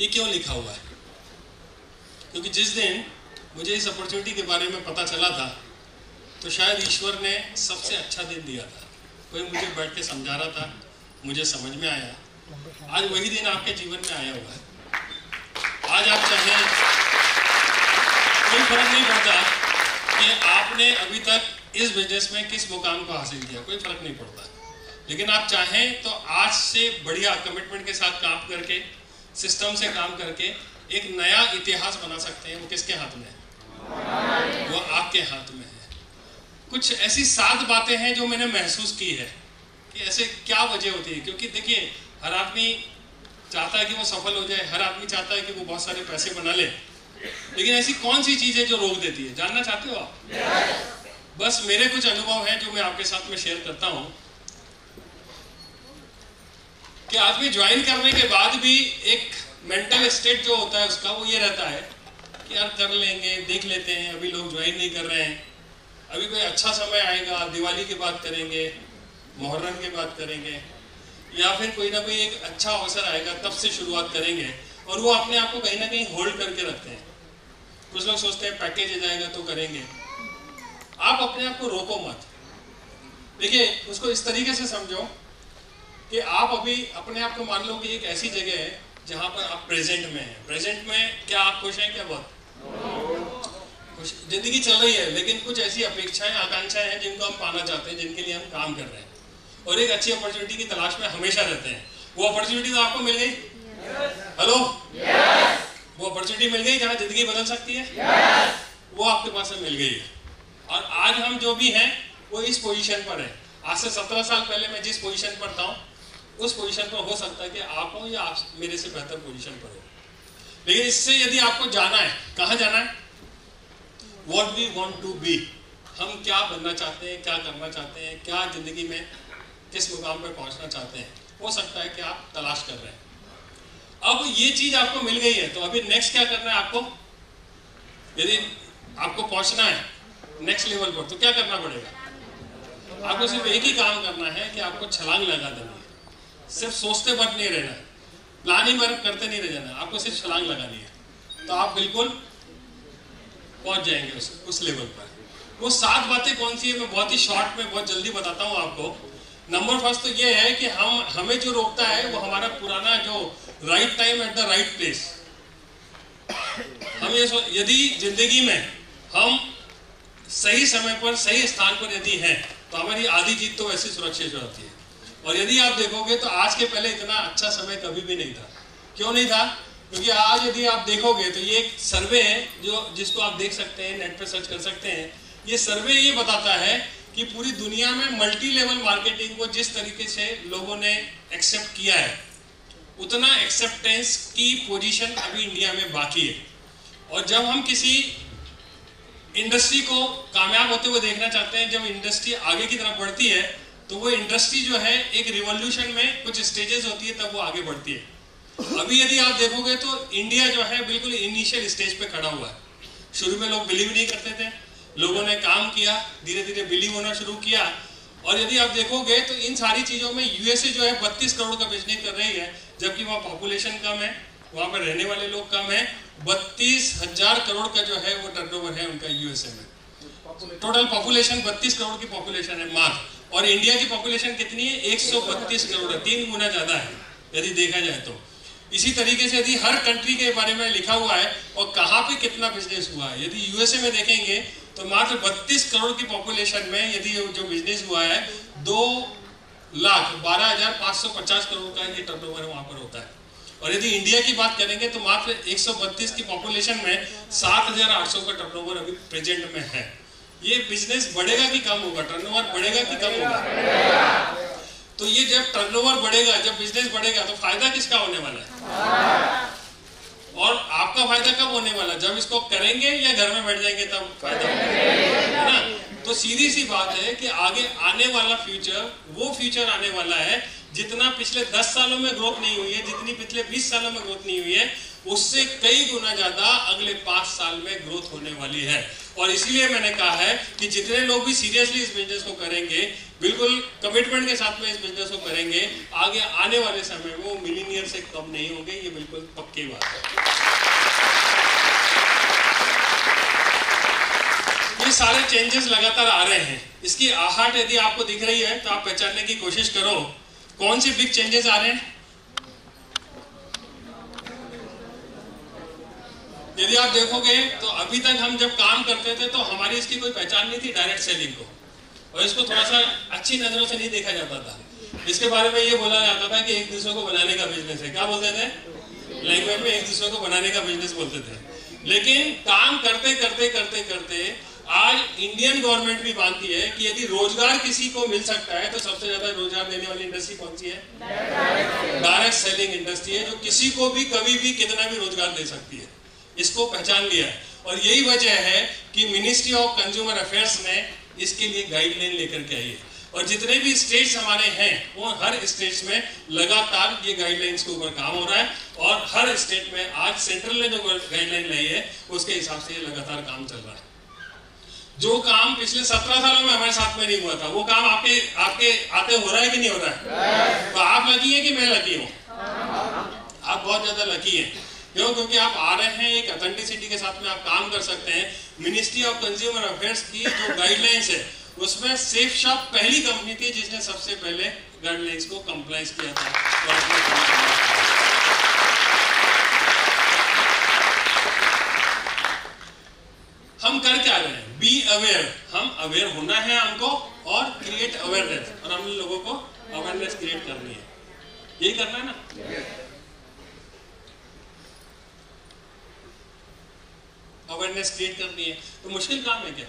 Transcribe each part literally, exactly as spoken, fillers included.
ये क्यों लिखा हुआ है? क्योंकि जिस दिन मुझे इस अपॉर्चुनिटी के बारे में पता चला था तो शायद ईश्वर ने सबसे अच्छा दिन दिया था। कोई मुझे बैठ के समझा रहा था, मुझे समझ में आया। आज वही दिन आपके जीवन में आया हुआ है। आज आप चाहें, कोई फर्क नहीं पड़ता कि आपने अभी तक इस बिजनेस में किस मुकाम को हासिल किया, कोई फर्क नहीं पड़ता, लेकिन आप चाहें तो आज से बढ़िया कमिटमेंट के साथ काम करके, सिस्टम से काम करके एक नया इतिहास बना सकते हैं। वो किसके हाथ में है? वो आपके हाथ में है। कुछ ऐसी सात बातें हैं जो मैंने महसूस की है कि ऐसे क्या वजह होती है, क्योंकि देखिए हर आदमी चाहता है कि वो सफल हो जाए, हर आदमी चाहता है कि वो बहुत सारे पैसे बना ले, लेकिन ऐसी कौन सी चीज़ है जो रोक देती है? जानना चाहते हो आप? yes. बस मेरे कुछ अनुभव हैं जो मैं आपके साथ में शेयर करता हूँ कि आदमी ज्वाइन करने के बाद भी एक मेंटल स्टेट जो होता है उसका वो ये रहता है कि यार कर लेंगे, देख लेते हैं, अभी लोग ज्वाइन नहीं कर रहे हैं, अभी कोई अच्छा समय आएगा, दिवाली की बात करेंगे, मुहर्रम की बात करेंगे, या फिर कोई ना कोई एक अच्छा अवसर आएगा तब से शुरुआत करेंगे, और वो अपने आप को कहीं ना कहीं होल्ड करके रखते हैं। कुछ लोग सोचते हैं पैकेज आ जाएगा तो करेंगे। आप अपने आप को रोको मत। देखिए उसको इस तरीके से समझो कि आप अभी अपने आप को मान लो कि एक ऐसी जगह है जहाँ पर आप प्रेजेंट में हैं। प्रेजेंट में क्या आप खुश हैं? क्या बहुत जिंदगी चल रही है, लेकिन कुछ ऐसी अपेक्षाएं, आकांक्षाएं हैं जिनको हम पाना चाहते हैं, जिनके लिए हम काम कर रहे हैं, और एक अच्छी अपॉर्चुनिटी की तलाश में हमेशा रहते हैं। वो अपॉर्चुनिटी तो आपको मिल गई? Hello yes. yes. वो अपॉर्चुनिटी मिल गई जहाँ जिंदगी बदल सकती है? yes. वो आपके पास में मिल गई है, और आज हम जो भी हैं वो इस पोजिशन पर है। आज से सत्रह साल पहले मैं जिस पोजिशन पर था उस पोजिशन पर हो सकता है कि आप हो या आप मेरे से बेहतर पोजिशन पर हो, लेकिन इससे यदि आपको जाना है, कहाँ जाना है? What we want to be, हम क्या बनना चाहते हैं, क्या करना चाहते हैं, क्या जिंदगी में किस मुकाम पर पहुंचना चाहते हैं, हो सकता है कि आप तलाश कर रहे हैं। अब ये चीज आपको मिल गई है तो अभी नेक्स्ट क्या करना है आपको? यदि आपको पहुंचना है नेक्स्ट लेवल पर तो क्या करना पड़ेगा? आपको सिर्फ एक ही काम करना है कि आपको छलांग लगा देनी है। सिर्फ सोचते वक्त नहीं रहना है, प्लानिंग वर्क करते नहीं रह जाना, आपको सिर्फ छलांग लगानी है तो आप बिल्कुल पहुंच जाएंगे उस उस लेवल पर। वो सात बातें कौन सी है मैं बहुत ही शॉर्ट में बहुत जल्दी बताता हूँ आपको। नंबर फर्स्ट तो ये है कि हम हमें जो रोकता है वो हमारा पुराना जो right time at the right place. हम ये यदि जिंदगी में हम सही समय पर सही स्थान पर यदि हैं तो हमारी आधी जीत तो वैसे सुरक्षित हो जाती है। और यदि आप देखोगे तो आज के पहले इतना अच्छा समय कभी भी नहीं था। क्यों नहीं था? क्योंकि आज यदि आप देखोगे तो ये एक सर्वे है जो जिसको आप देख सकते हैं, नेट पर सर्च कर सकते हैं। ये सर्वे ये बताता है कि पूरी दुनिया में मल्टी लेवल मार्केटिंग को जिस तरीके से लोगों ने एक्सेप्ट किया है उतना एक्सेप्टेंस की पोजीशन अभी इंडिया में बाकी है। और जब हम किसी इंडस्ट्री को कामयाब होते हुए देखना चाहते हैं, जब इंडस्ट्री आगे की तरफ बढ़ती है तो वो इंडस्ट्री जो है एक रिवोल्यूशन में कुछ स्टेजेस होती है तब वो आगे बढ़ती है। अभी यदि आप देखोगे तो इंडिया जो है बिल्कुल इनिशियल स्टेज पे खड़ा हुआ है। शुरू में लोग बिलीव नहीं करते थे, लोगों ने काम किया, धीरे धीरे बिलीव होना शुरू किया। और यदि आप देखोगे तो इन सारी चीज़ों में यूएसए जो है बत्तीस करोड़ का बिजनेस कर रही है, जबकि वहाँ पॉपुलेशन कम है, वहाँ पर रहने वाले लोग कम है। बत्तीस हजार करोड़ का जो है वो टर्न ओवर है उनका यूएसए में। टोटल पॉपुलेशन बत्तीस करोड़ की पॉपुलेशन है मात्र, और इंडिया की पॉपुलेशन कितनी है? एक सौ बत्तीस करोड़ है, तीन गुना ज्यादा है यदि देखा जाए तो। इसी तरीके से यदि हर कंट्री के बारे में लिखा हुआ है और कहाँ पे कितना बिजनेस हुआ है। यदि यूएसए में देखेंगे तो मात्र बत्तीस करोड़ की पॉपुलेशन में यदि जो बिजनेस हुआ है दो लाख बारह हजार पाँच सौ पचास करोड़ का ये टर्नओवर वहाँ पर होता है। और यदि इंडिया की बात करेंगे तो मात्र एक सौ बत्तीस की पॉपुलेशन में सात हजार आठ सौ का टर्नओवर अभी प्रेजेंट में है। ये बिजनेस बढ़ेगा कि कम होगा? टर्नओवर बढ़ेगा कि कम होगा? तो ये जब टर्नओवर बढ़ेगा, जब बिजनेस बढ़ेगा तो फायदा किसका होने वाला है? और आपका फायदा कब होने वाला? जब इसको करेंगे या घर में बैठ जाएंगे तब फायदा होगा ना। तो सीधी सी बात है कि आगे आने वाला फ्यूचर, वो फ्यूचर आने वाला है जितना पिछले दस सालों में ग्रोथ नहीं हुई है, जितनी पिछले बीस सालों में ग्रोथ नहीं हुई है, उससे कई गुना ज्यादा अगले पांच साल में ग्रोथ होने वाली है। और इसलिए मैंने कहा है कि जितने लोग भी सीरियसली इस बिजनेस को करेंगे बिल्कुल कमिटमेंट के साथ में इस बिजनेस को करेंगे, आगे आने वाले समय में वो मिलीनियर से कम नहीं होंगे, ये बिल्कुल पक्की बात है। ये सारे चेंजेस लगातार आ रहे हैं, इसकी आहट यदि आपको दिख रही है तो आप पहचानने की कोशिश करो कौन से बिग चेंजेस आ रहे हैं। यदि आप देखोगे तो अभी तक हम जब काम करते थे तो हमारी इसकी कोई पहचान नहीं थी डायरेक्ट सेलिंग को, और इसको थोड़ा सा अच्छी नजरों से नहीं देखा जाता था। इसके बारे में ये बोला जाता था कि एक दूसरे को बनाने का बिजनेस है, क्या बोलते थे लैंग्वेज में, एक दूसरे को बनाने का बिजनेस बोलते थे। लेकिन काम करते करते करते करते आज इंडियन गवर्नमेंट भी मानती है कि यदि रोजगार किसी को मिल सकता है तो सबसे ज्यादा रोजगार देने वाली इंडस्ट्री कौन सी है? डायरेक्ट सेलिंग इंडस्ट्री है, जो किसी को भी कभी भी कितना भी रोजगार दे सकती है। इसको पहचान लिया है और यही वजह है कि मिनिस्ट्री ऑफ कंज्यूमर अफेयर्स ने इसके लिए गाइडलाइन लेकर के आई है, और जितने भी स्टेट्स हमारे हैं वो हर स्टेट्स में लगातार ये गाइडलाइंस के ऊपर काम हो रहा है, और हर स्टेट में आज सेंट्रल ने जो गाइडलाइन लाई है उसके हिसाब से ये लगातार काम चल रहा है। जो काम पिछले सत्रह सालों में हमारे साथ में नहीं हुआ था वो काम आपके आपके आते हो रहा है कि नहीं हो रहा है? तो आप लकी है कि मैं लकी हूँ? आप बहुत ज्यादा लकी है, क्यों? क्योंकि आप आ रहे हैं एक ऑथेंटिसिटी के साथ में आप काम कर सकते हैं। मिनिस्ट्री ऑफ कंज्यूमर अफेयर्स की जो गाइडलाइंस है उसमें सेफ शॉप पहली कंपनी थी जिसने सबसे पहले गाइडलाइंस को कंप्लाइंस किया था। हम कर क्या रहे हैं? बी अवेयर, हम अवेयर होना है हमको, और क्रिएट अवेयरनेस, और हम लोगों को अवेयरनेस क्रिएट करनी है, यही करना है ना। अवेयरनेस क्रिएट करनी है तो मुश्किल काम है क्या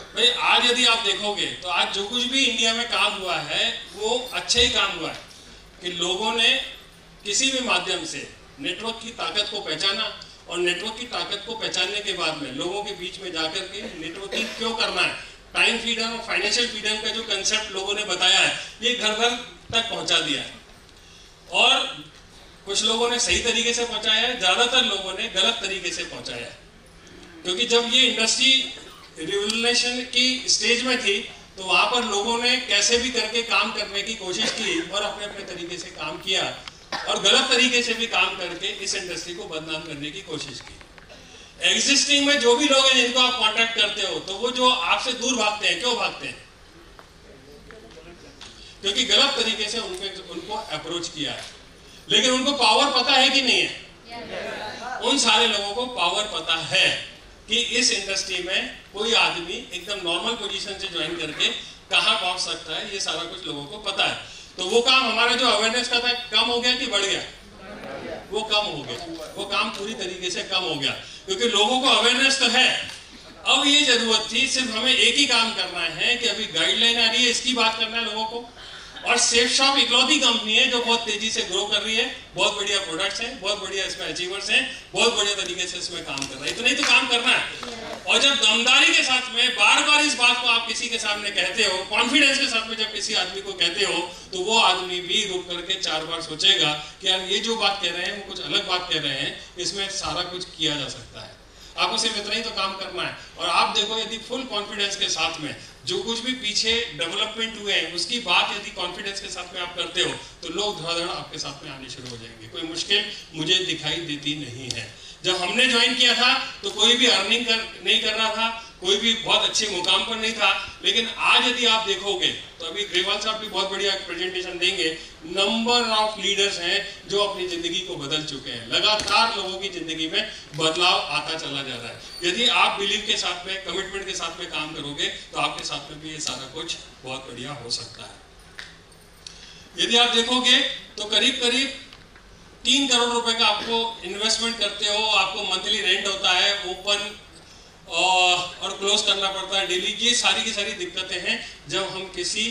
भाई? आज यदि आप देखोगे तो आज जो कुछ भी इंडिया में काम हुआ है वो अच्छा ही काम हुआ है कि लोगों ने किसी भी माध्यम से नेटवर्क की ताकत को पहचाना, और नेटवर्क की ताकत को पहचानने के बाद में लोगों के बीच में जाकर के नेटवर्किंग क्यों करना है, टाइम फ्रीडम और फाइनेंशियल फ्रीडम का जो कंसेप्ट लोगों ने बताया है ये घर घर तक पहुँचा दिया है, और कुछ लोगों ने सही तरीके से पहुँचाया है, ज़्यादातर लोगों ने गलत तरीके से पहुँचाया है। क्योंकि जब ये इंडस्ट्री रिवोल्यूशन की स्टेज में थी तो वहां पर लोगों ने कैसे भी करके काम करने की कोशिश की और अपने अपने तरीके से काम किया, और गलत तरीके से भी काम करके इस इंडस्ट्री को बदनाम करने की कोशिश की। एग्जिस्टिंग में जो भी लोग हैं जिनको आप कॉन्टैक्ट करते हो तो वो जो आपसे दूर भागते हैं, क्यों भागते हैं? क्योंकि गलत तरीके से उनके उनको अप्रोच किया है। लेकिन उनको पावर पता है कि नहीं है? उन सारे लोगों को पावर पता है कि इस इंडस्ट्री में कोई आदमी एकदम नॉर्मल पोजीशन से ज्वाइन करके कहाँ पहुंच सकता है, ये सारा कुछ लोगों को पता है। तो वो काम हमारा जो अवेयरनेस का था कम हो गया कि बढ़ गया? वो कम हो गया, वो काम पूरी तरीके से कम हो गया, क्योंकि लोगों को अवेयरनेस तो है। अब ये जरूरत थी, सिर्फ हमें एक ही काम करना है कि अभी गाइडलाइन आ रही है इसकी बात करना है लोगों को। और सेफ शॉप इकलौती कंपनी है जो बहुत तेजी से ग्रो कर रही है, बहुत बढ़िया प्रोडक्ट्स हैं, बहुत बढ़िया इसमें अचीवर्स हैं, बहुत बढ़िया तरीके से इसमें काम कर रहा है। इतना ही तो काम करना है। और जब दमदारी के साथ में बार बार इस बात को आप किसी के सामने कहते हो, कॉन्फिडेंस के साथ में जब किसी आदमी को कहते हो तो वो आदमी भी रुक करके चार बार सोचेगा कि यार ये जो बात कह रहे हैं वो कुछ अलग बात कह रहे हैं, इसमें सारा कुछ किया जा सकता है। आपको सिर्फ इतना ही तो काम करना है। और आप देखो यदि फुल कॉन्फिडेंस के साथ में जो कुछ भी पीछे डेवलपमेंट हुए हैं उसकी बात यदि कॉन्फिडेंस के साथ में आप करते हो तो लोग धड़ाधड़ आपके साथ में आने शुरू हो जाएंगे। कोई मुश्किल मुझे दिखाई देती नहीं है। जब हमने ज्वाइन किया था तो कोई भी अर्निंग कर, नहीं कर रहा था, कोई भी बहुत अच्छे मुकाम पर नहीं था। लेकिन आज यदि आप देखोगे तो अभी ग्रेवाल साहब भी बहुत बढ़िया प्रेजेंटेशन देंगे। नंबर ऑफ लीडर्स हैं जो अपनी जिंदगी को बदल चुके हैं। लगातार लोगों की जिंदगी में बदलाव आता चला जा रहा है। यदि आप बिलीव के साथ में, कमिटमेंट के साथ में काम करोगे तो आपके साथ में भी ये सारा कुछ बहुत बढ़िया हो सकता है। यदि आप देखोगे तो करीब करीब तीन करोड़ रुपए का आपको इन्वेस्टमेंट करते हो, आपको मंथली रेंट होता है, ओपन और क्लोज करना पड़ता है डेली। ये सारी की सारी दिक्कतें हैं जब हम किसी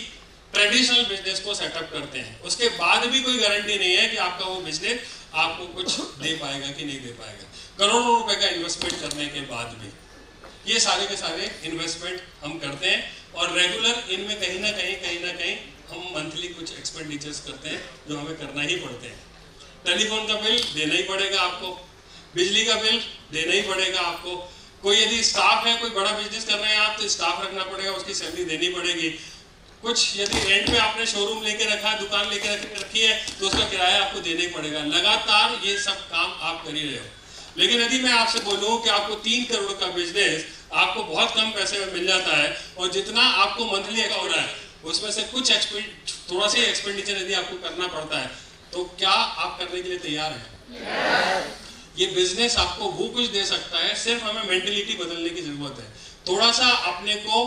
ट्रेडिशनल बिजनेस को सेटअप करते हैं। उसके बाद भी कोई गारंटी नहीं है कि आपका वो बिजनेस आपको कुछ दे पाएगा कि नहीं दे पाएगा। करोड़ों रुपए का इन्वेस्टमेंट करने के बाद भी ये सारे के सारे इन्वेस्टमेंट हम करते हैं, और रेगुलर इनमें कहीं ना कहीं कहीं ना कहीं हम मंथली कुछ एक्सपेंडिचर्स करते हैं जो हमें करना ही पड़ते हैं। टेलीफोन का बिल देना ही पड़ेगा आपको, बिजली का बिल देना ही पड़ेगा आपको, कोई यदि स्टाफ है, कोई बड़ा बिजनेस कर रहे हैं आप तो स्टाफ रखना पड़ेगा, उसकी सैलरी देनी पड़ेगी, कुछ यदि रेंट में आपने शोरूम लेके रखा है, दुकान लेके रखी है, तो उसका किराया आपको देना ही पड़ेगा। लगातार ये सब काम आप कर ही रहे हो। लेकिन यदि मैं आपसे बोलूं कि आपको तीन करोड़ का बिजनेस आपको बहुत कम पैसे में मिल जाता है और जितना आपको मंथली हो रहा है उसमें से कुछ थोड़ा सा एक्सपेंडिचर यदि आपको करना पड़ता है, तो क्या आप करने के लिए तैयार हैं? yes. ये बिजनेस आपको वो कुछ दे सकता है, सिर्फ हमें मेंटलिटी बदलने की जरूरत है। थोड़ा सा अपने को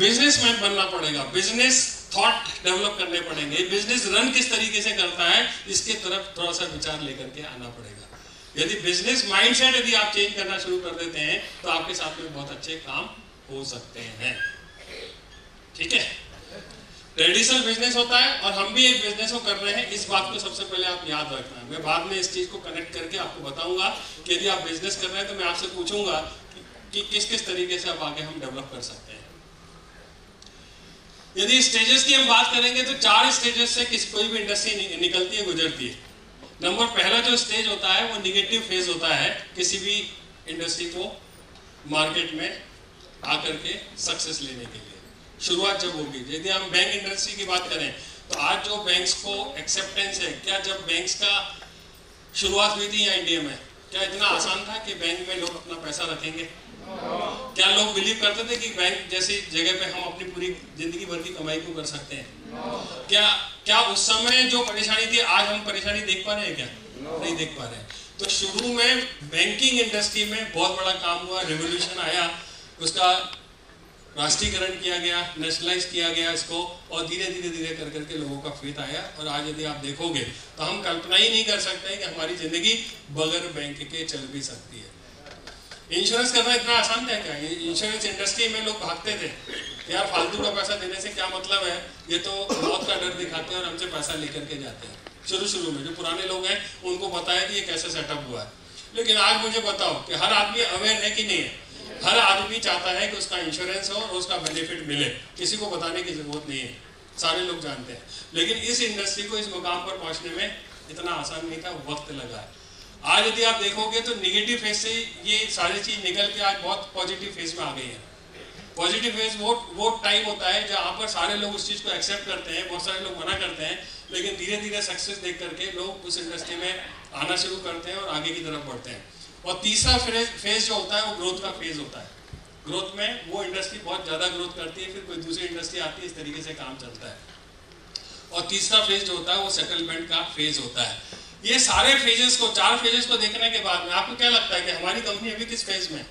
बिजनेसमैन बनना पड़ेगा, बिजनेस थॉट डेवलप करने पड़ेंगे, बिजनेस रन किस तरीके से करता है इसके तरफ थोड़ा सा विचार लेकर के आना पड़ेगा। यदि बिजनेस माइंडसेट यदि आप चेंज करना शुरू कर देते हैं तो आपके साथ में बहुत अच्छे काम हो सकते हैं। ठीक है, ट्रेडिशनल बिजनेस होता है और हम भी एक बिजनेस को कर रहे हैं, इस बात को सबसे पहले आप याद रखना। मैं बाद में इस चीज को कनेक्ट करके आपको बताऊंगा कि यदि आप बिजनेस कर रहे हैं तो मैं आपसे पूछूंगा कि, कि किस किस तरीके से आप आगे हम डेवलप कर सकते हैं। यदि स्टेजेस की हम बात करेंगे तो चार स्टेजेस से किस कोई भी इंडस्ट्री नि, निकलती है, गुजरती है। नंबर पहला जो स्टेज होता है वो निगेटिव फेज होता है, किसी भी इंडस्ट्री को मार्केट में आकर के सक्सेस लेने के लिए शुरुआत जब होगी। यदि हम बैंक इंडस्ट्री की बात करें तो आज जो बैंक्स को एक्सेप्टेंस है, क्या जब बैंक्स का शुरुआत हुई थी या इंडिया में क्या इतना आसान था कि बैंक में लोग अपना पैसा रखेंगे? क्या लोग बिलीव करते थे कि बैंक जैसी जगह पे हम अपनी पूरी जिंदगी भर की कमाई को कर सकते हैं? क्या क्या उस समय जो परेशानी थी आज हम परेशानी देख पा रहे हैं? क्या नहीं देख पा रहे हैं। तो शुरू में बैंकिंग इंडस्ट्री में बहुत बड़ा काम हुआ, रेवोल्यूशन आया, उसका राष्ट्रीयकरण किया गया, नेशनलाइज किया गया इसको, और धीरे धीरे धीरे कर करके लोगों का फेथ आया। और आज यदि आप देखोगे तो हम कल्पना ही नहीं कर सकते कि हमारी जिंदगी बगैर बैंक के चल भी सकती है। इंश्योरेंस करना इतना आसान था क्या? इंश्योरेंस इंडस्ट्री में लोग भागते थे, यार फालतू का पैसा देने से क्या मतलब है, ये तो मौत का डर दिखाते हैं और हमसे पैसा लेकर के जाते हैं। शुरू शुरू में जो पुराने लोग हैं उनको बताया कि ये कैसे सेटअप हुआ है। लेकिन आज मुझे बताओ कि हर आदमी अवेयर है कि नहीं है? हर आदमी चाहता है कि उसका इंश्योरेंस हो और उसका बेनिफिट मिले, किसी को बताने की जरूरत नहीं है, सारे लोग जानते हैं। लेकिन इस इंडस्ट्री को इस मुकाम पर पहुंचने में इतना आसान नहीं था, वक्त लगा है। आज यदि आप देखोगे तो निगेटिव फेज से ये सारी चीज निकल के आज बहुत पॉजिटिव फेज में आ गई है। पॉजिटिव फेज वो वो टाइम होता है जहाँ पर सारे लोग उस चीज को एक्सेप्ट करते हैं, बहुत सारे लोग मना करते हैं, लेकिन धीरे धीरे सक्सेस देख करके लोग उस इंडस्ट्री में आना शुरू करते हैं और आगे की तरफ बढ़ते हैं। और तीसरा फेज जो होता है वो ग्रोथ का फेज होता है। ग्रोथ में वो इंडस्ट्री बहुत ज़्यादा ग्रोथ करती है, फिर कोई दूसरी इंडस्ट्री आती है, इस तरीके से काम चलता है। और तीसरा फेज जो होता है वो सेटलमेंट का फेज होता है। ये सारे फेजेस को, चार फेजेस को देखने के बाद में आपको क्या लगता है कि हमारी कंपनी अभी किस फेज में?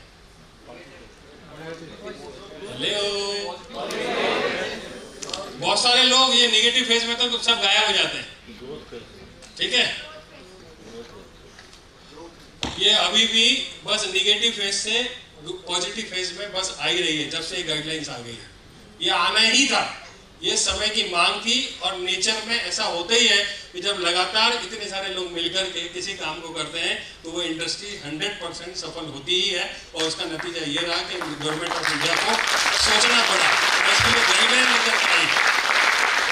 बहुत सारे लोग ये निगेटिव फेज में तो सब गायब हो जाते हैं। ठीक है, ये अभी भी बस निगेटिव फेज से पॉजिटिव फेज में बस आई रही है, जब से ये गाइडलाइंस आ गई है। ये आना ही था, ये समय की मांग थी, और नेचर में ऐसा होता ही है कि जब लगातार इतने सारे लोग मिलकर के किसी काम को करते हैं तो वो इंडस्ट्री सौ परसेंट सफल होती ही है। और उसका नतीजा ये रहा कि गवर्नमेंट ऑफ इंडिया को सोचना पड़ा, उसके लिए गाइडलाइन लेकर के आई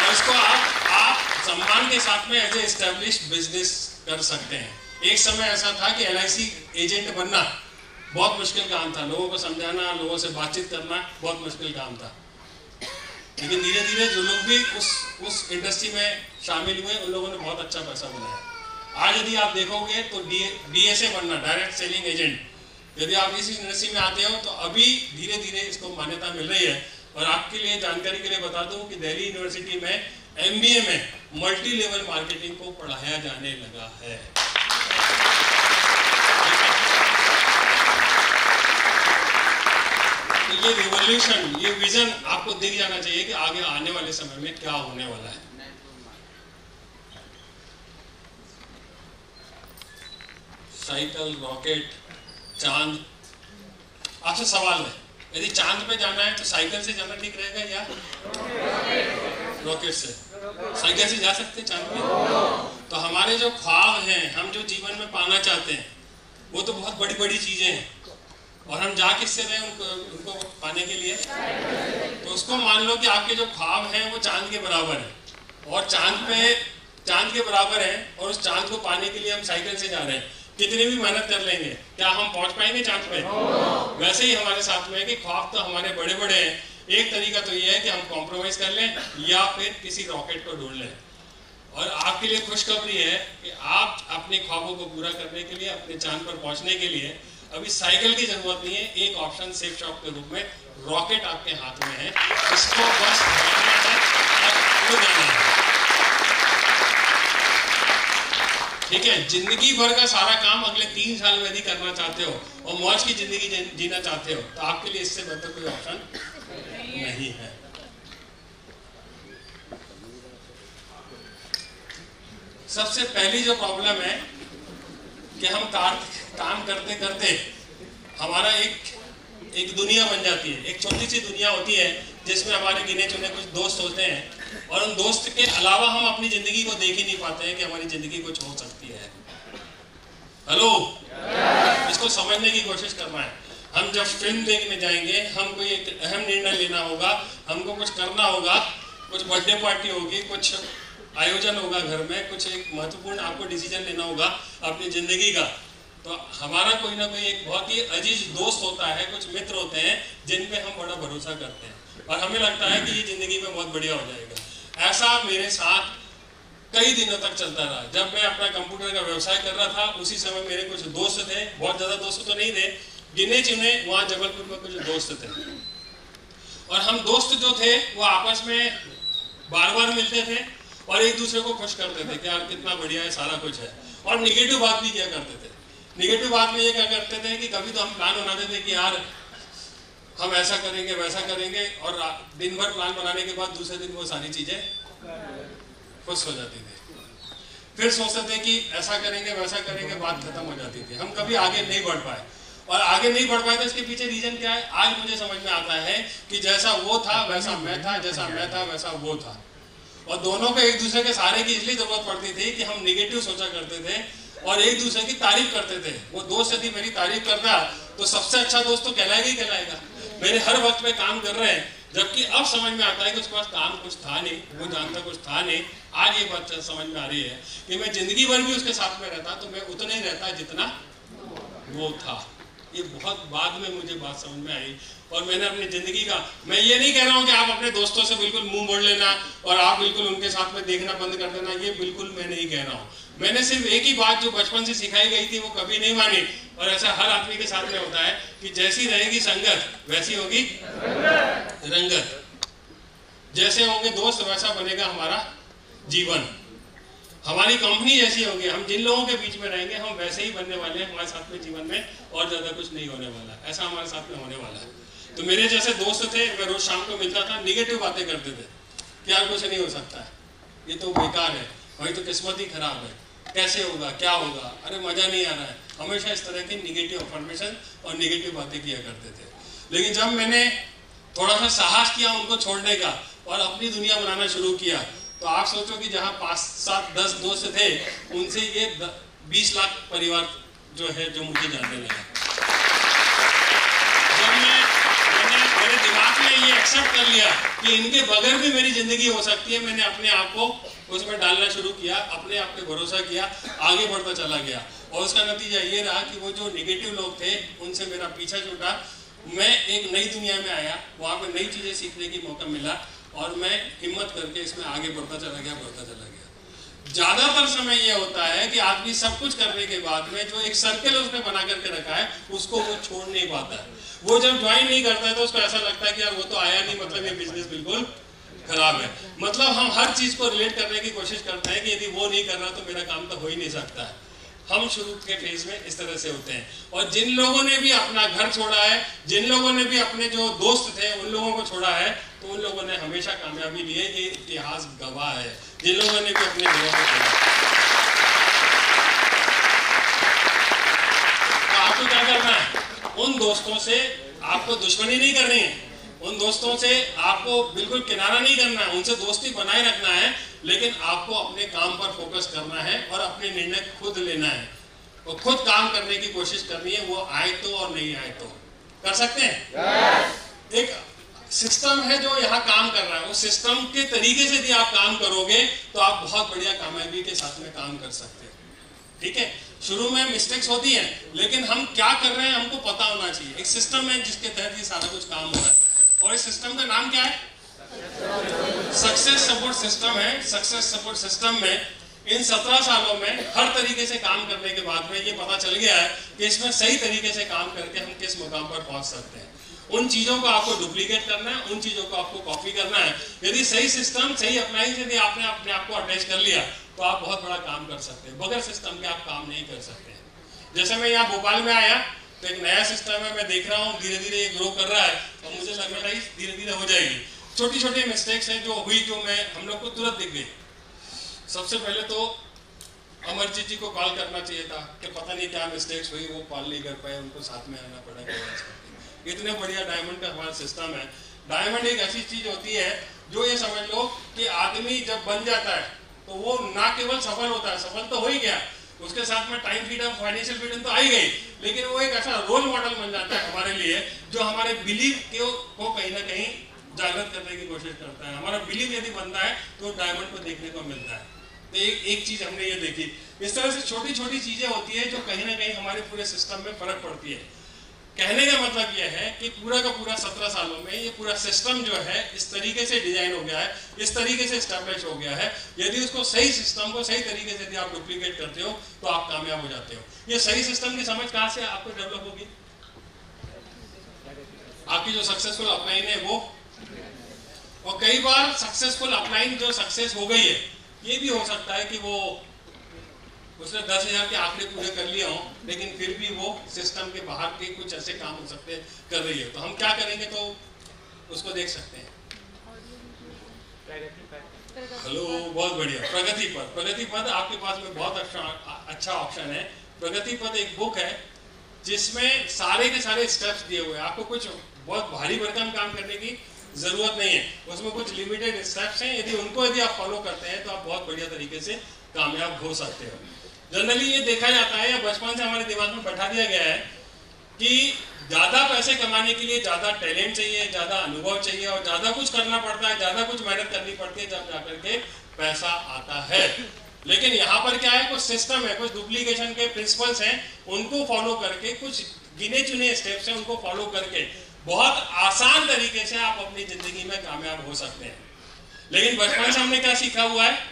और इसको आप आप सम्मान के साथ में एज ए एस्टेब्लिश बिजनेस कर सकते हैं। एक समय ऐसा था कि एल आई सी एजेंट बनना बहुत मुश्किल काम था, लोगों को समझाना, लोगों से बातचीत करना बहुत मुश्किल काम था। लेकिन धीरे धीरे जो लोग भी उस उस इंडस्ट्री में शामिल हुए उन लोगों ने बहुत अच्छा पैसा बनाया। आज यदि आप देखोगे तो डी एस ए बनना, डायरेक्ट सेलिंग एजेंट, यदि आप इस इंडस्ट्री में आते हो तो अभी धीरे धीरे इसको मान्यता मिल रही है। और आपके लिए जानकारी के लिए बता दूँ कि दिल्ली यूनिवर्सिटी में एम बी ए में मल्टी लेवल मार्केटिंग को पढ़ाया जाने लगा है। ये रिवॉल्यूशन, ये विजन आपको दिख जाना चाहिए कि आगे आने वाले समय में क्या होने वाला है। साइकिल, रॉकेट, चांद। आपसे सवाल है, यदि चांद पे जाना है तो साइकिल से जाना ठीक रहेगा या रॉकेट से? साइकिल से जा सकते हैं चांद पे। तो हमारे जो ख्वाब हैं, हम जो जीवन में पाना चाहते हैं, वो तो बहुत बड़ी बड़ी चीजें हैं और हम जा किससे रहे उनको उनको पाने के लिए। तो उसको मान लो कि आपके जो ख्वाब हैं वो चांद के बराबर है और चांद पे चांद के बराबर है, और उस चांद को पाने के लिए हम साइकिल से जा रहे हैं। कितनी भी मेहनत कर लेंगे क्या हम पहुंच पाएंगे चांद पे? वैसे ही हमारे साथ में कि ख्वाब तो हमारे बड़े बड़े हैं एक तरीका तो ये है कि हम कॉम्प्रोमाइज कर लें या फिर किसी रॉकेट को ढूंढ लें। और आपके लिए खुशखबरी है कि आप अपने ख्वाबों को पूरा करने के लिए, अपने चांद पर पहुंचने के लिए अभी साइकिल की जरूरत नहीं है। एक ऑप्शन सेफ शॉप के रूप में रॉकेट आपके हाथ में है, इसको बस उड़ाना है। ठीक है, जिंदगी भर का सारा काम अगले तीन साल में यदि करना चाहते हो और मौज की जिंदगी जीना चाहते हो तो आपके लिए इससे बेहतर कोई ऑप्शन नहीं है। सबसे पहली जो प्रॉब्लम है कि हम काम करते करते हमारा एक एक दुनिया बन जाती है, एक छोटी सी दुनिया होती है जिसमें हमारे गिने चुने कुछ दोस्त होते हैं और उन दोस्त के अलावा हम अपनी जिंदगी को देख ही नहीं पाते हैं कि हमारी जिंदगी कुछ हो सकती है। हेलो, इसको समझने की कोशिश करना है। हम जब फिल्म देखने जाएंगे, हमको एक अहम निर्णय लेना होगा, हमको कुछ करना होगा, कुछ बर्थडे पार्टी होगी, कुछ आयोजन होगा घर में, कुछ एक महत्वपूर्ण आपको डिसीजन लेना होगा अपनी जिंदगी का। तो हमारा कोई ना कोई एक बहुत ही अजीज दोस्त होता है, कुछ मित्र होते हैं जिन पे हम बड़ा भरोसा करते हैं और हमें लगता है कि ये जिंदगी में बहुत बढ़िया हो जाएगा। ऐसा मेरे साथ कई दिनों तक चलता रहा। जब मैं अपना कंप्यूटर का व्यवसाय कर रहा था उसी समय मेरे कुछ दोस्त थे, बहुत ज्यादा दोस्त तो नहीं थे, गिने चुने वहाँ जबलपुर में कुछ दोस्त थे। और हम दोस्त जो थे वो आपस में बार बार मिलते थे और एक दूसरे को खुश करते थे कि यार कितना बढ़िया है, सारा कुछ है। और निगेटिव बात भी क्या करते थे, निगेटिव बात में ये क्या करते थे कि कभी तो हम प्लान बनाते थे कि यार हम ऐसा करेंगे वैसा करेंगे, और दिन भर प्लान बनाने के बाद दूसरे दिन वो सारी चीजें खुश हो जाती थी। फिर सोचते थे कि ऐसा करेंगे वैसा करेंगे, बात खत्म हो जाती थी, हम कभी आगे नहीं बढ़ पाए। और आगे नहीं बढ़ पाए तो इसके पीछे रीजन क्या है आज मुझे समझ में आता है कि जैसा वो था वैसा मैं था, जैसा मैं था वैसा वो था। और दोनों को एक दूसरे के सहारे की इसलिए जरूरत पड़ती थी कि हम निगेटिव सोचा करते थे और एक दूसरे की तारीफ करते थे। वो दोस्त यदि मेरी तारीफ करता तो सबसे अच्छा दोस्त तो कहलाएगा ही कहलाएगा, मेरे हर वक्त में काम कर रहे हैं। जबकि अब समझ में आता है कि उसके पास काम कुछ था नहीं, वो जानता कुछ था नहीं। आज ये बात समझ में आ रही है कि मैं जिंदगी भर भी उसके साथ में रहता तो मैं उतना ही रहता जितना वो था। ये बहुत बाद में मुझे बात समझ में आई और मैंने अपनी जिंदगी का, मैं ये नहीं कह रहा हूँ कि आप अपने दोस्तों से बिल्कुल मुंह मोड़ लेना और आप बिल्कुल उनके साथ में देखना बंद कर देना, ये बिल्कुल मैं नहीं कह रहा हूँ। मैंने सिर्फ एक ही बात जो बचपन से सिखाई गई थी वो कभी नहीं मानी, और ऐसा हर आदमी के साथ में होता है कि जैसी रहेगी संगत वैसी होगी रंगत, जैसे होंगे दोस्त वैसा बनेगा हमारा जीवन, हमारी कंपनी जैसी होगी, हम जिन लोगों के बीच में रहेंगे हम वैसे ही बनने वाले हैं, हमारे साथ में जीवन में और ज्यादा कुछ नहीं होने वाला, ऐसा हमारे साथ में होने वाला है। तो मेरे जैसे दोस्त थे, मैं रोज शाम को मिलता था, निगेटिव बातें करते थे कि यार कुछ नहीं हो सकता है, ये तो बेकार है, वही तो किस्मत ही खराब है, कैसे होगा क्या होगा, अरे मजा नहीं आ रहा है, हमेशा इस तरह की निगेटिव अफॉर्मेशन और निगेटिव बातें किया करते थे। लेकिन जब मैंने थोड़ा सा साहस किया उनको छोड़ने का और अपनी दुनिया बनाना शुरू किया तो आप सोचो कि जहाँ पाँच सात दस दोस्त थे उनसे ये बीस लाख परिवार जो है जो मुझे जानने लगा। जब मैं मैंने मेरे दिमाग में ये एक्सेप्ट कर लिया कि इनके बगैर भी मेरी जिंदगी हो सकती है, मैंने अपने आप को उसमें डालना शुरू किया, अपने आप पे भरोसा किया, आगे बढ़ता चला गया। और उसका नतीजा ये रहा कि वो जो निगेटिव लोग थे उनसे मेरा पीछा छूटा, मैं एक नई दुनिया में आया, वहाँ पर नई चीज़ें सीखने की मौका मिला और मैं हिम्मत करके इसमें आगे बढ़ता चला गया बढ़ता चला गया। ज़्यादातर समय ये होता है कि आदमी सब कुछ करने के बाद में जो एक सर्कल उसने बना करके रखा है उसको वो छोड़ नहीं पाता है। वो जब ज्वाइन नहीं करता है तो उसको ऐसा लगता है कि यार वो तो आया नहीं, मतलब ये बिजनेस बिल्कुल खराब है। मतलब हम हर चीज़ को रिलेट करने की कोशिश करते हैं कि यदि वो नहीं कर रहा तो मेरा काम तो हो ही नहीं सकता है। हम शुरू के फेज में इस तरह से होते हैं। और जिन लोगों ने भी अपना घर छोड़ा है, जिन लोगों ने भी अपने जो दोस्त थे उन लोगों को छोड़ा है, तो उन लोगों ने हमेशा कामयाबी ली है, ये इतिहास गवाह है। जिन लोगों ने भी अपने घरों को छोड़ा, तो आपको क्या करना है, उन दोस्तों से आपको दुश्मनी नहीं करनी है, उन दोस्तों से आपको बिल्कुल किनारा नहीं करना है, उनसे दोस्ती बनाए रखना है, लेकिन आपको अपने काम पर फोकस करना है और अपने निर्णय खुद लेना है और खुद काम करने की कोशिश करनी है, वो आए तो और नहीं आए तो। कर सकते हैं? yes. एक सिस्टम है जो यहाँ काम कर रहा है, उस सिस्टम के तरीके से यदि आप काम करोगे तो आप बहुत बढ़िया कामयाबी के साथ में काम कर सकते हैं। ठीक है, शुरू में मिस्टेक्स होती हैं, लेकिन हम क्या कर रहे हैं हमको पता होना चाहिए। एक सिस्टम है जिसके तहत ये सारा कुछ काम हो रहा है और इस सिस्टम का नाम क्या है? सक्सेस सपोर्ट सिस्टम है। सक्सेस सपोर्ट सिस्टम में इन सत्रह सालों में हर तरीके से काम करने के बाद में ये पता चल गया है कि इसमें सही तरीके से काम करके हम किस मुकाम पर पहुंच सकते हैं। उन चीजों को आपको डुप्लीकेट करना है, उन चीजों को आपको कॉपी करना है। यदि सही सिस्टम सही अपनाएंगे, यदि आपने अपने आप को अटैच कर लिया तो आप बहुत बड़ा काम कर सकते हैं। बगैर सिस्टम के आप काम नहीं कर सकते हैं। जैसे मैं यहाँ भोपाल में आया तो एक नया सिस्टम है, मैं देख रहा हूँ धीरे धीरे ये ग्रो कर रहा है और मुझे लग रहा है धीरे धीरे हो जाएगी। छोटी छोटी मिस्टेक्स हैं जो हुई, जो मैं हम लोग को तुरंत दिख गई। सबसे पहले तो अमरजीत जी को कॉल करना चाहिए था कि पता नहीं क्या मिस्टेक्स हुई, वो कॉल नहीं कर पाए, उनको साथ में आना पड़ा। इतने बढ़िया डायमंड का हमारा सिस्टम है। डायमंड एक ऐसी चीज होती है जो ये समझ लो कि आदमी जब बन जाता है तो वो ना केवल सफल होता है, सफल तो हो ही गया, उसके साथ में टाइम फ्रीडम, फाइनेंशियल फ्रीडम तो आ ही गई, लेकिन वो एक ऐसा रोल मॉडल बन जाता है हमारे लिए जो हमारे बिलीव को कहीं ना कहीं जागृत करने की कोशिश करता है। हमारा बिलीव यदि बनता है तो डायमंड को देखने को मिलता है। तो एक एक चीज हमने ये देखी। इस तरह से छोटी छोटी चीजें होती है जो कहीं ना कहीं हमारे पूरे सिस्टम में फर्क पड़ती है। कहने का मतलब यह है कि पूरा का पूरा सत्रह सालों में ये पूरा सिस्टम जो है इस तरीके से डिजाइन हो गया है, इस तरीके से स्टैब्लिश हो गया है। यदि उसको सही सिस्टम को सही तरीके से यदि आप डुप्लीकेट करते हो तो आप कामयाब हो जाते हो। ये सही सिस्टम की समझ कहाँ से आपको डेवलप होगी? आपकी जो सक्सेसफुल अपलाइन है वो। और कई बार सक्सेसफुल अपलाइन जो सक्सेस हो गई है, ये भी हो सकता है कि वो उसने दस हजार के आंकड़े पूरे कर लिए हों, लेकिन फिर भी वो सिस्टम के बाहर के कुछ ऐसे काम हो सकते हैं कर रही है। तो हम क्या करेंगे तो उसको देख सकते हैं। हेलो, बहुत बढ़िया। प्रगति पथ, प्रगति पथ आपके पास में बहुत अच्छा अच्छा ऑप्शन है। प्रगति पथ एक बुक है जिसमें सारे के सारे स्टेप्स दिए हुए हैं। आपको कुछ बहुत भारी भरकम काम करने की जरूरत नहीं है। उसमें कुछ लिमिटेड स्टेप्स हैं, यदि उनको यदि आप फॉलो करते हैं तो आप बहुत बढ़िया तरीके से कामयाब हो सकते हो। जनरली ये देखा जाता है, बचपन से हमारे दिमाग में बैठा दिया गया है कि ज्यादा पैसे कमाने के लिए ज्यादा टैलेंट चाहिए, ज्यादा अनुभव चाहिए और ज्यादा कुछ करना पड़ता है, ज्यादा कुछ मेहनत करनी पड़ती है, जब जाकर के पैसा आता है। लेकिन यहाँ पर क्या है, कुछ सिस्टम है, कुछ डुप्लीकेशन के प्रिंसिपल्स हैं, उनको फॉलो करके, कुछ गिने चुने स्टेप्स हैं उनको फॉलो करके बहुत आसान तरीके से आप अपनी जिंदगी में कामयाब हो सकते हैं। लेकिन बचपन से हमने क्या सीखा हुआ है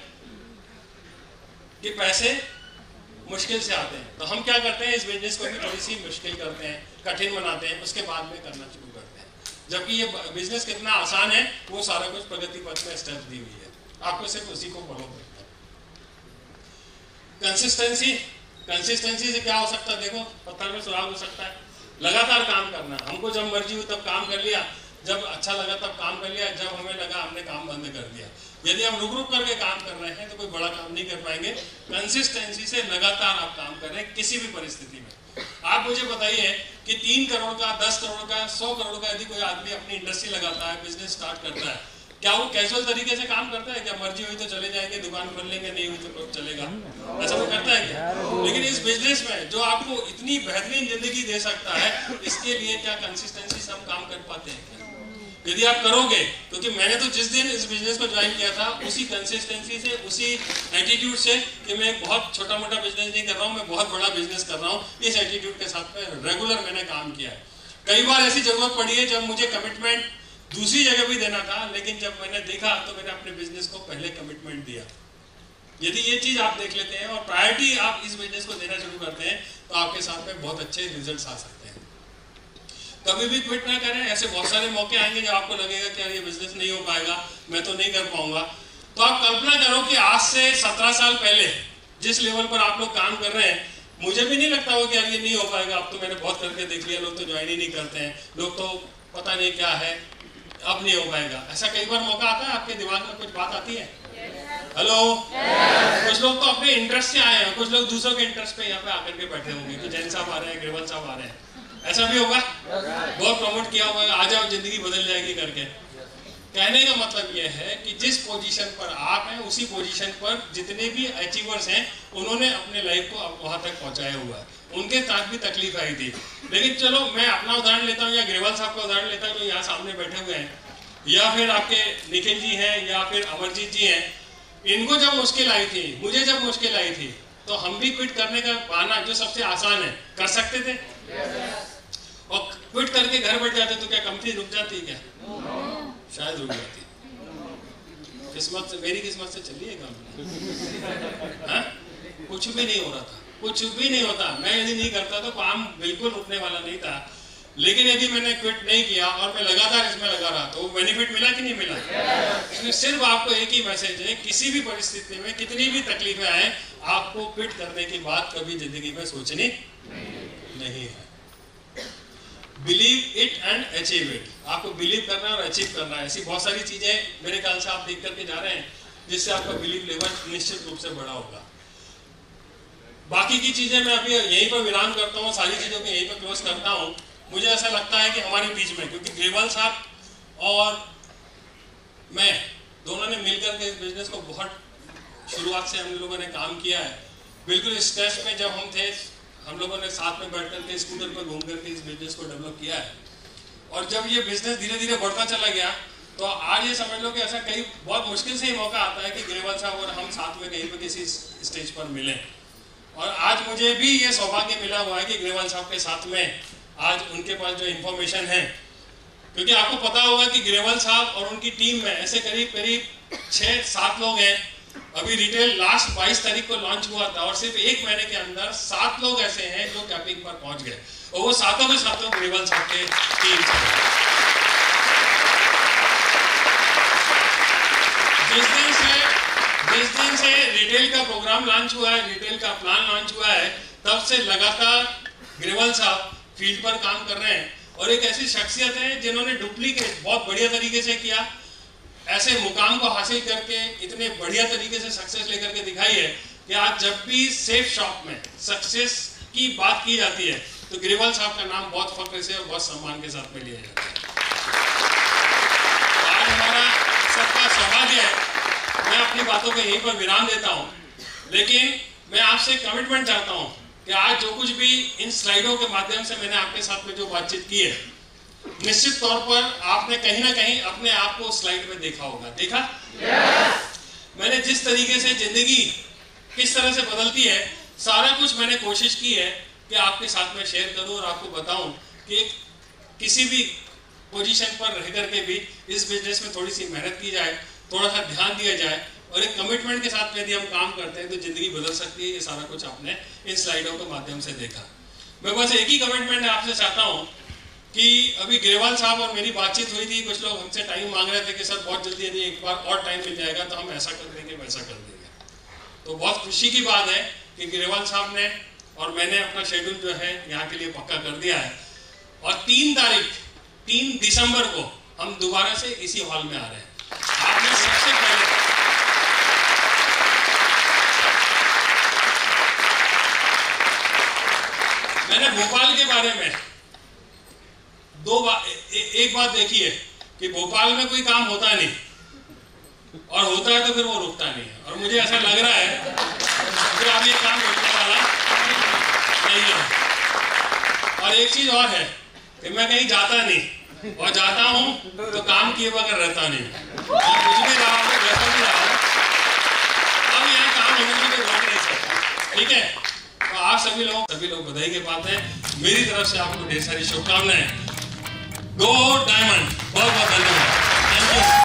कि पैसे मुश्किल से आते हैं, तो हम क्या करते हैं, इस बिजनेस को भी थोड़ी सी मुश्किल करते हैं, कठिन बनाते हैं, उसके बाद में करना शुरू करते हैं। जबकि ये बिजनेस कितना आसान है, वो सारा कुछ प्रगति पथ में स्टेप दी हुई है, आपको सिर्फ उसी को फॉलो करना है। कंसिस्टेंसी, कंसिस्टेंसी से क्या हो सकता है? देखो, पत्थर में सुराग हो सकता है। लगातार काम करना, हमको जब मर्जी हो तब काम कर लिया, जब अच्छा लगा तब काम कर लिया, जब हमें लगा हमने काम बंद कर दिया। यदि हम रुक रुक करके काम कर रहे हैं तो कोई बड़ा काम नहीं कर पाएंगे। कंसिस्टेंसी से लगातार आप काम कर रहे हैं किसी भी परिस्थिति में। आप मुझे बताइए कि तीन करोड़ का, दस करोड़ का, सौ करोड़ का यदि कोई आदमी अपनी इंडस्ट्री लगाता है, बिजनेस स्टार्ट करता है, क्या वो कैजुअल तरीके से काम करता है? क्या मर्जी हुई तो चले जाएंगे, दुकान खोल लेंगे, नहीं हुई तो चलेगा, ऐसा वो करता है क्या? लेकिन इस बिजनेस में जो आपको इतनी बेहतरीन जिंदगी दे सकता है, इसके लिए क्या कंसिस्टेंसी से हम काम कर पाते हैं? यदि आप करोगे, क्योंकि मैंने तो जिस दिन इस बिजनेस को ज्वाइन किया था उसी कंसिस्टेंसी से, उसी एटीट्यूड से कि मैं बहुत छोटा मोटा बिजनेस नहीं कर रहा हूँ, मैं बहुत बड़ा बिजनेस कर रहा हूँ, इस एटीट्यूड के साथ में रेगुलर मैंने काम किया है। कई बार ऐसी जरूरत पड़ी है जब मुझे कमिटमेंट दूसरी जगह भी देना था, लेकिन जब मैंने देखा तो मैंने अपने बिजनेस को पहले कमिटमेंट दिया। यदि ये चीज आप देख लेते हैं और प्रायोरिटी आप इस बिजनेस को देना शुरू करते हैं तो आपके साथ में बहुत अच्छे रिजल्ट आ सकते हैं। कभी भी क्विट ना करें। ऐसे बहुत सारे मौके आएंगे जब आपको लगेगा कि यार ये बिजनेस नहीं हो पाएगा, मैं तो नहीं कर पाऊंगा। तो आप कल्पना करो कि आज से सत्रह साल पहले जिस लेवल पर आप लोग काम कर रहे हैं, मुझे भी नहीं लगता हो कि यार ये नहीं हो पाएगा, अब तो मैंने बहुत करके देख लिया, लोग तो ज्वाइन ही नहीं करते हैं, लोग तो पता नहीं क्या है, अब नहीं हो पाएगा। ऐसा कई बार मौका आता है, आपके दिमाग में कुछ बात आती है? हेलो, कुछ लोग तो अपने इंटरेस्ट से आए हैं, कुछ लोग दूसरों के इंटरेस्ट पे यहाँ पे आकर के बैठे होंगे कि जैन साहब आ रहे हैं, अग्रवाल साहब आ रहे हैं, ऐसा भी होगा, बहुत प्रमोट किया होगा, आ जाओ जिंदगी बदल जाएगी करके। कहने का मतलब यह है कि जिस पोजीशन पर आप हैं उसी पोजीशन पर जितने भी अचीवर्स हैं उन्होंने अपने लाइफ को वहां तक पहुंचाया हुआ है। उनके साथ भी तकलीफ आई थी, लेकिन चलो मैं अपना उदाहरण लेता हूँ या अग्रवाल साहब का उदाहरण लेता हूँ जो यहाँ सामने बैठे हुए हैं, या फिर आपके निखिल जी हैं, या फिर अमरजीत जी हैं। इनको जब मुश्किल आई थी, मुझे जब मुश्किल आई थी, तो हम भी क्विट करने का बहाना जो सबसे आसान है कर सकते थे। और क्विट करके घर बैठ जाते तो क्या कंपनी रुक जाती क्या? शायद रुक जाती। किस्मत से, मेरी किस्मत से चली है कंपनी। कुछ भी नहीं हो रहा था, कुछ भी नहीं होता। मैं यदि नहीं करता तो काम बिल्कुल रुकने वाला नहीं था। लेकिन यदि मैंने क्विट नहीं किया और मैं लगातार इसमें लगा रहा तो बेनिफिट मिला कि नहीं मिला? इसमें सिर्फ आपको एक ही मैसेज है, किसी भी परिस्थिति में कितनी भी तकलीफें आए, आपको क्विट करने की बात कभी जिंदगी में सोचनी नहीं है। Believe it and achieve it. आपको बिलीव करना है और अचीव करना है। ऐसी बहुत सारी चीजें मेरे ख्याल से आप देख करके जा रहे हैं जिससे आपका बिलीव लेवल निश्चित रूप से बड़ा होगा। बाकी की चीजें मैं अभी यहीं पर विराम करता हूँ, सारी चीजों को यहीं पर क्लोज करता हूँ। मुझे ऐसा लगता है कि हमारे बीच में, क्योंकि ग्रेवाल साहब और मैं दोनों ने मिलकर के इस बिजनेस को बहुत शुरुआत से हम लोगों ने काम किया है। बिल्कुल स्ट्रेस में जब हम थे, हम लोगों ने साथ में बैठ करके स्कूटर पर घूम करके इस बिजनेस को डेवलप किया है। और जब ये बिजनेस धीरे धीरे बढ़ता चला गया तो आज ये समझ लो कि ऐसा कई बहुत मुश्किल से ही मौका आता है कि ग्रेवाल साहब और हम साथ में कहीं पर किसी स्टेज पर मिलें। और आज मुझे भी ये सौभाग्य मिला हुआ है कि ग्रेवाल साहब के साथ में आज उनके पास जो इन्फॉर्मेशन है, क्योंकि आपको पता होगा कि ग्रेवाल साहब और उनकी टीम में ऐसे करीब करीब छः सात लोग हैं। अभी रिटेल लास्ट बाईस तारीख को लॉन्च हुआ था और सिर्फ एक महीने के अंदर सात लोग ऐसे हैं जो कैपिंग पर पहुंच गए और वो सातों के सातों ग्रेवाल साहब के टीम से। जिस दिन से जिस दिन से रिटेल का प्रोग्राम लॉन्च हुआ है, रिटेल का प्लान लॉन्च हुआ है, तब से लगातार ग्रेवाल साहब फील्ड पर काम कर रहे हैं। और एक ऐसी शख्सियत है जिन्होंने डुप्लीकेट बहुत बढ़िया तरीके से किया, ऐसे मुकाम को हासिल करके इतने बढ़िया तरीके से सक्सेस लेकर के दिखाई है कि आज जब भी सेफ शॉप में सक्सेस की बात की जाती है तो ग्रेवाल साहब का नाम बहुत फख्र से और बहुत सम्मान के साथ में लिया जाता है। आज हमारा सबका सौभाग्य है। मैं अपनी बातों को यहीं पर विराम देता हूँ, लेकिन मैं आपसे कमिटमेंट चाहता हूँ कि आज जो कुछ भी इन स्लाइडों के माध्यम से मैंने आपके साथ में जो बातचीत की है, निश्चित तौर पर आपने कहीं ना कहीं अपने आप को स्लाइड में देखा होगा। देखा? yes. मैंने जिस तरीके से जिंदगी किस तरह से बदलती है, सारा कुछ मैंने कोशिश की है कि आपके साथ में शेयर करूं और आपको बताऊं कि किसी भी पोजीशन पर रह करके भी इस बिजनेस में थोड़ी सी मेहनत की जाए, थोड़ा सा ध्यान दिया जाए और एक कमिटमेंट के साथ में यदि हम काम करते हैं तो जिंदगी बदल सकती है। ये सारा कुछ आपने इन स्लाइडों के माध्यम से देखा। मैं बस एक ही कमिटमेंट आपसे चाहता हूँ कि अभी ग्रेवाल साहब और मेरी बातचीत हुई थी, कुछ लोग हमसे टाइम मांग रहे थे कि सर बहुत जल्दी यदि एक बार और टाइम मिल जाएगा तो हम ऐसा कर देंगे, वैसा कर देंगे। तो बहुत खुशी की बात है कि ग्रेवाल साहब ने और मैंने अपना शेड्यूल जो है यहाँ के लिए पक्का कर दिया है और तीन तारीख तीन दिसंबर को हम दोबारा से इसी हॉल में आ रहे हैं। आपने सबसे पहले मैंने भोपाल के बारे में दो बा, ए, एक बात देखी है कि भोपाल में कोई काम होता नहीं और होता है तो फिर वो रुकता नहीं है। और मुझे ऐसा लग रहा है कि आप ये काम रुकने वाला नहीं है। और एक चीज और है कि मैं कहीं जाता नहीं और जाता हूं तो काम किए बगैर रहता नहीं। कुछ भी रहा हूं, रहता भी रहा हूं, अब यहाँ काम होने की जरूरत नहीं है। ठीक है, आप सभी लोग सभी लोग बधाई के पात्र हैं। मेरी तरफ से आपको ढेर सारी शुभकामनाएं। Go diamond. बहुत बहुत धन्यवाद। Thank you.